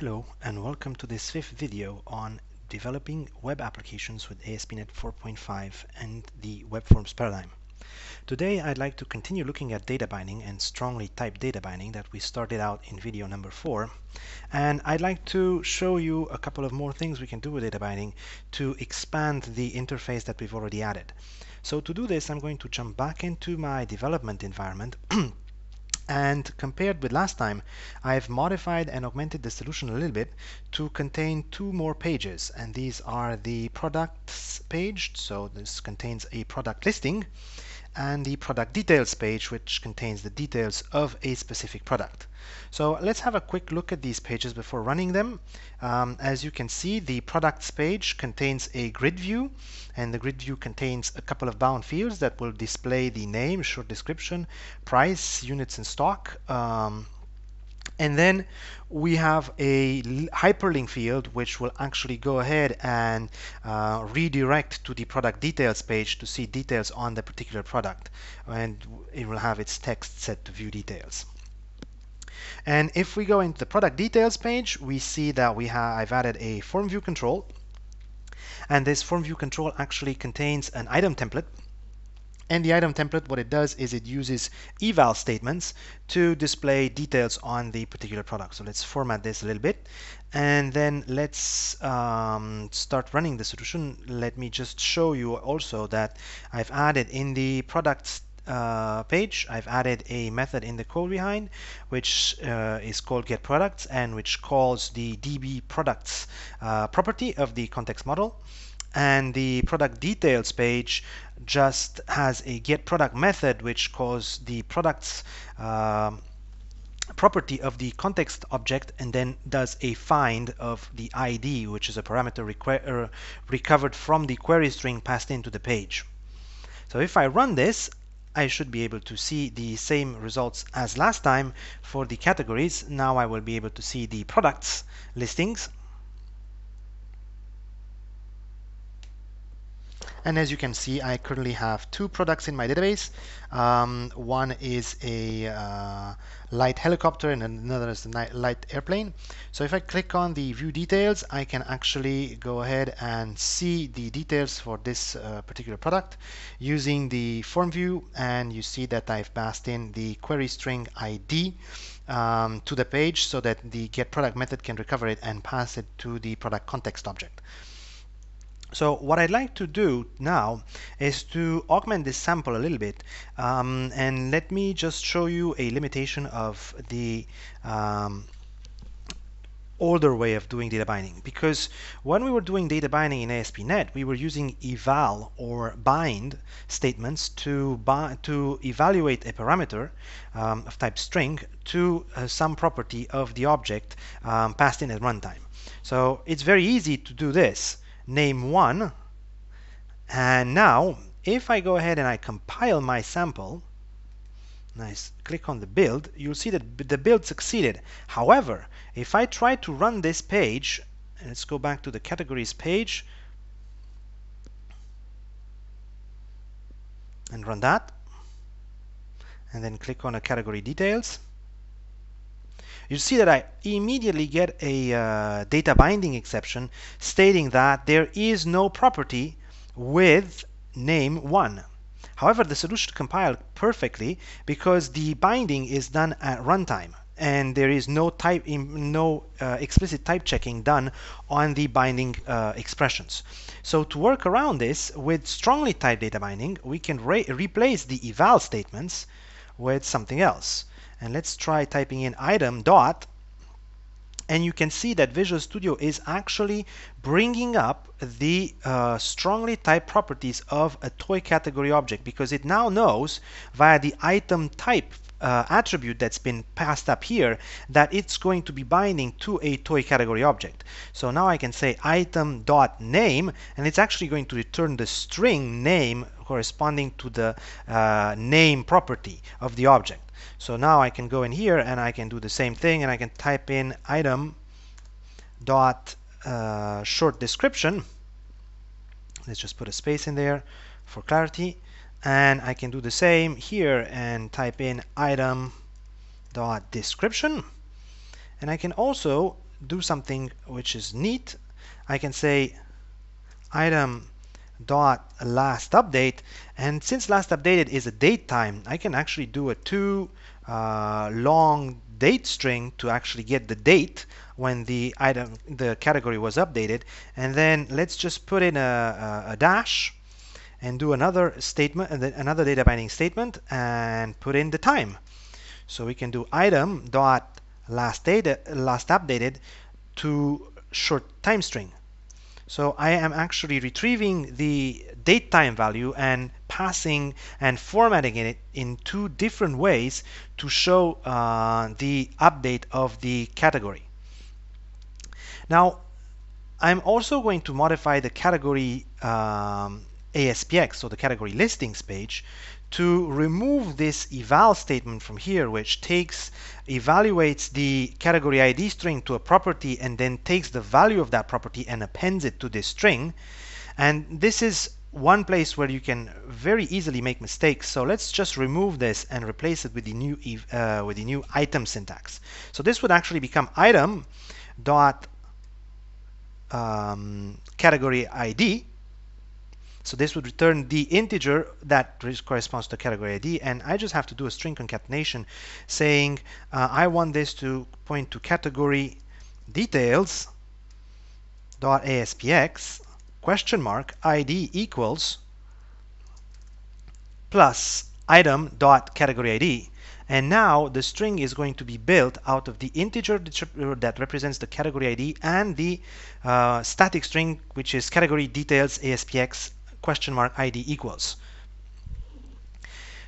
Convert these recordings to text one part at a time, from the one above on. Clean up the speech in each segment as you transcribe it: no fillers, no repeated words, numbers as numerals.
Hello and welcome to this fifth video on developing web applications with ASP.NET 4.5 and the WebForms paradigm. Today I'd like to continue looking at data binding and strongly typed data binding that we started out in video number 4, and I'd like to show you a couple of more things we can do with data binding to expand the interface that we've already added. So to do this, I'm going to jump back into my development environment and compared with last time, I've modified and augmented the solution a little bit to contain two more pages, and these are the products page, so this contains a product listing, and the product details page, which contains the details of a specific product. So let's have a quick look at these pages before running them. As you can see, the products page contains a grid view, and the grid view contains a couple of bound fields that will display the name, short description, price, units in stock, and then we have a hyperlink field which will actually go ahead and redirect to the product details page to see details on the particular product, and it will have its text set to view details. And if we go into the product details page, we see that I've added a form view control, and this form view control actually contains an item template. And the item template, what it does is it uses eval statements to display details on the particular product. So let's format this a little bit, and then let's start running the solution. Let me just show you also that I've added in the products page, I've added a method in the code behind which is called getProducts, and which calls the dbProducts property of the context model. And the product details page just has a getProduct method which calls the products property of the context object, and then does a find of the ID, which is a parameter recovered from the query string passed into the page. So if I run this, I should be able to see the same results as last time for the categories. Now I will be able to see the products listings. And as you can see, I currently have two products in my database. One is a light helicopter and another is a light airplane. So if I click on the view details, I can actually go ahead and see the details for this particular product using the form view, and you see that I've passed in the query string ID to the page so that the getProduct method can recover it and pass it to the product context object. So what I'd like to do now is to augment this sample a little bit, and let me just show you a limitation of the older way of doing data binding, because when we were doing data binding in ASP.NET, we were using eval or bind statements to evaluate a parameter of type string to some property of the object passed in at runtime. So it's very easy to do this. Name one, and now if I go ahead and I compile my sample, and I click on the build, you'll see that the build succeeded. However, if I try to run this page, and let's go back to the categories page and run that, and then click on a category details, you see that I immediately get a data binding exception stating that there is no property with name 1. However, the solution compiled perfectly because the binding is done at runtime, and there is no explicit type checking done on the binding expressions. So to work around this with strongly typed data binding, we can replace the eval statements with something else. And let's try typing in item dot, and you can see that Visual Studio is actually bringing up the strongly typed properties of a toy category object, because it now knows via the item type attribute that's been passed up here that it's going to be binding to a toy category object. So now I can say item dot name, and it's actually going to return the string name corresponding to the name property of the object. So now I can go in here and I can do the same thing, and I can type in item dot short description. Let's just put a space in there for clarity, and I can do the same here and type in item dot description, and I can also do something which is neat. I can say item.lastUpdate, and since last updated is a date time, I can actually do a too long date string to actually get the date when the item, the category was updated. And then let's just put in a dash and do another statement, another data binding statement, and put in the time. So we can do item dot last updated to short time string. So I am actually retrieving the date time value and passing and formatting it in two different ways to show the update of the category. Now I'm also going to modify the category ASPX, so the category listings page, to remove this eval statement from here, which evaluates the category ID string to a property and then takes the value of that property and appends it to this string. And this is one place where you can very easily make mistakes. So let's just remove this and replace it with the new item syntax. So this would actually become item dot category ID. So this would return the integer that corresponds to category ID, and I just have to do a string concatenation saying I want this to point to category details dot ASPX question mark ID equals plus item dot category ID. And now the string is going to be built out of the integer that represents the category ID and the static string, which is category details ASPX question mark ID equals.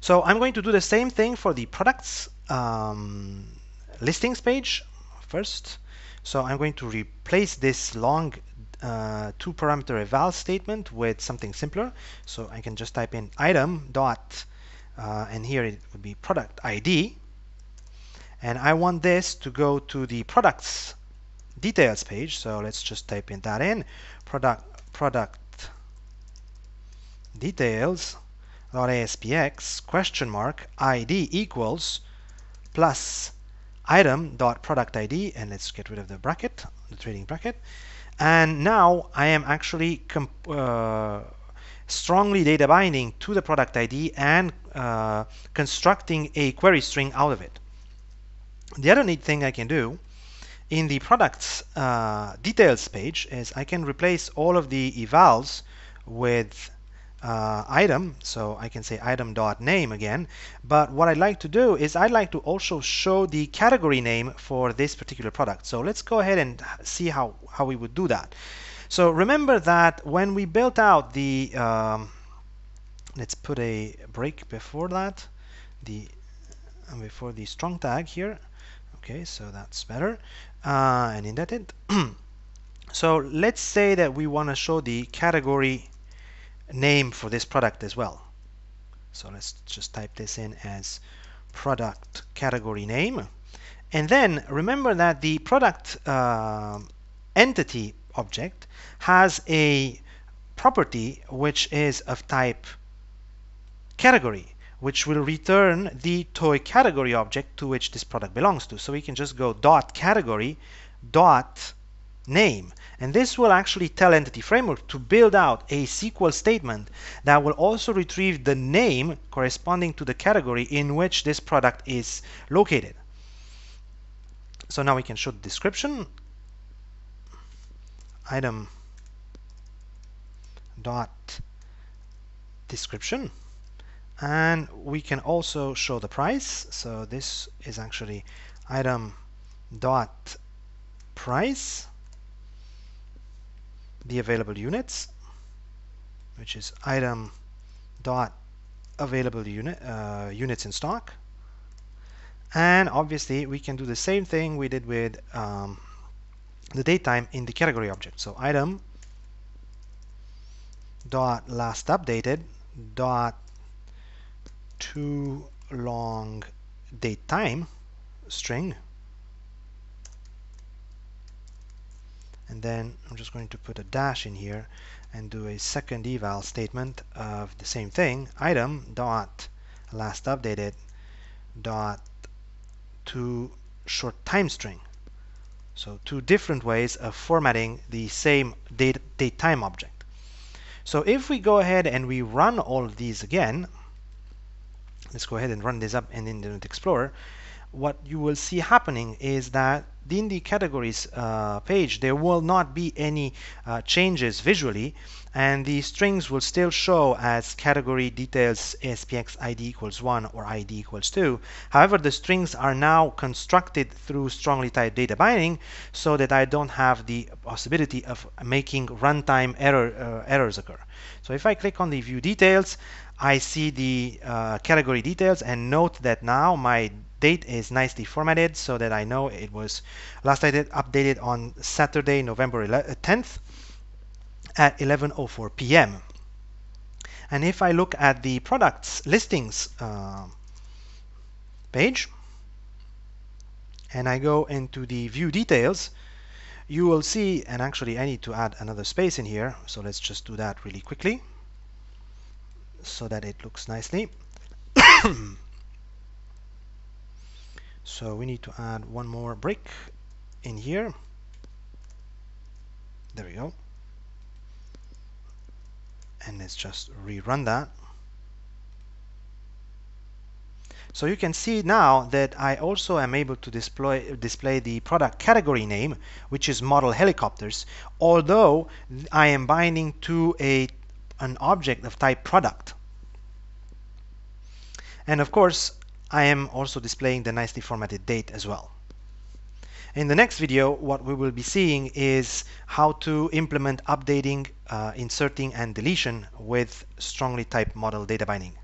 So I'm going to do the same thing for the products listings page first. So I'm going to replace this long two parameter eval statement with something simpler. So I can just type in item dot and here it would be product ID, and I want this to go to the products details page. So let's just type in that in product details dot ASPX question mark ID equals plus item dot product ID, and let's get rid of the bracket, the trailing bracket. And now I am actually strongly data binding to the product ID and constructing a query string out of it. The other neat thing I can do in the products details page is I can replace all of the evals with item, so I can say item.name again, but what I'd like to do is I'd like to also show the category name for this particular product. So let's go ahead and see how we would do that. So remember that when we built out the let's put a break before that, before the strong tag here. Okay, so that's better, and indent it. So let's say that we want to show the category name for this product as well. So let's just type this in as product category name, and then remember that the product entity object has a property which is of type category, which will return the toy category object to which this product belongs to. So we can just go dot category dot name, and this will actually tell Entity Framework to build out a SQL statement that will also retrieve the name corresponding to the category in which this product is located. So now we can show the description, item dot description, and we can also show the price. So this is actually item dot price, the available units, which is item dot available units in stock. And obviously we can do the same thing we did with the date time in the category object. So item dot last updated dot too long date time string, and then I'm just going to put a dash in here and do a second eval statement of the same thing, item dot last updated dot to short time string. So two different ways of formatting the same datetime object. So if we go ahead and we run all of these again, let's go ahead and run this up in Internet Explorer, what you will see happening is that in the categories page there will not be any changes visually, and the strings will still show as category details ASPX ID equals 1 or ID equals 2. However, the strings are now constructed through strongly typed data binding, so that I don't have the possibility of making runtime errors occur. So if I click on the view details, I see the category details, and note that now my date is nicely formatted so that I know it was last updated on Saturday, November 10th at 11:04 p.m. And if I look at the products listings page and I go into the view details, you will see, and actually I need to add another space in here, so let's just do that really quickly so that it looks nicely. So we need to add one more brick in here. There we go. And let's just rerun that. So you can see now that I also am able to display the product category name, which is model helicopters, although I am binding to an object of type product. And of course, I am also displaying the nicely formatted date as well. In the next video, what we will be seeing is how to implement updating, inserting, and deletion with strongly typed model data binding.